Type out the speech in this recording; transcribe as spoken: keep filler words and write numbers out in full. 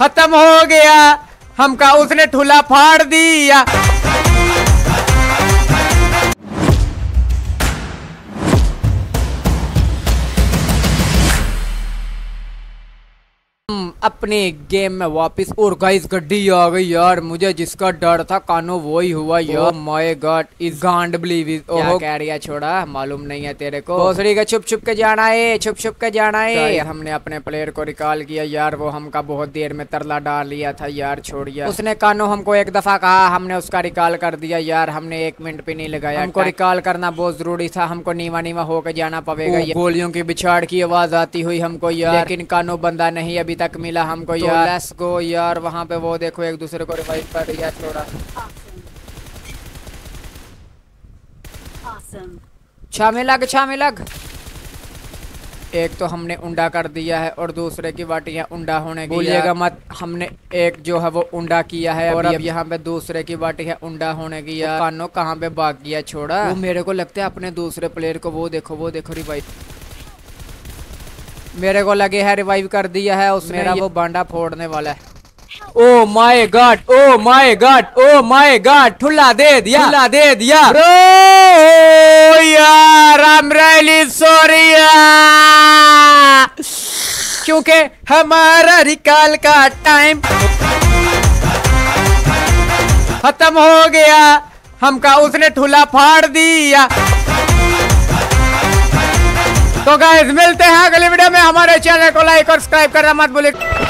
खत्म हो गया हमका, उसने ठुला फाड़ दिया। अपने गेम में वापस और गाइस गड्डी आ गई यार, मुझे जिसका डर था कानो वो ही हुआ यार। My god is can't believe it. Oh कह रिया छोड़ा, मालूम नहीं है तेरे को भोसड़ी का, छुप छुप के जाना है, छुप छुप के जाना है। हमने अपने प्लेयर को रिकॉल किया यार, वो हमका बहुत देर में तरला डाल लिया था यार, छोड़िया। उसने कानो हमको एक दफा कहा, हमने उसका रिकॉल कर दिया यार, हमने एक मिनट भी नहीं लगाया। हमको रिकॉल करना बहुत जरूरी था, हमको नीवा नीवा होकर जाना पड़ेगा। गोलियों की बिछाड़ की आवाज आती हुई हमको यार, लेकिन कानो बंदा नहीं अभी तक मिला हमको तो यार। लेट्स गो यार, वहाँ पे वो देखो एक दूसरे को रिवाइव कर रही है थोड़ा। छामे लग, छामे लग। एक तो हमने उंडा कर दिया है और दूसरे की वाटियाँ उंडा होने की, बोलिएगा मत। हमने एक जो है वो उंडा किया है और अब यहाँ पे दूसरे की वाटी है उंडा होने की यार। कानो कहाँ पे भाग गया छोड़ा, वो मेरे को लगता है अपने दूसरे प्लेयर को, वो देखो वो देखो रिवाइव। मेरे को लगे है रिवाइव कर दिया है उसने, मेरा वो बांडा फोड़ने वाला है। Oh my god, oh my god, oh my god, ठुल्ला दे दिया, ठुल्ला दे दिया ब्रो यार। I'm really sorry यार, क्योंकि हमारा रिकॉल का टाइम खत्म हो गया हमका, उसने ठुल्ला फाड़ दिया। तो गाइस मिलते हैं अगले वीडियो में, हमारे चैनल को लाइक और सब्सक्राइब करना मत भूलिए।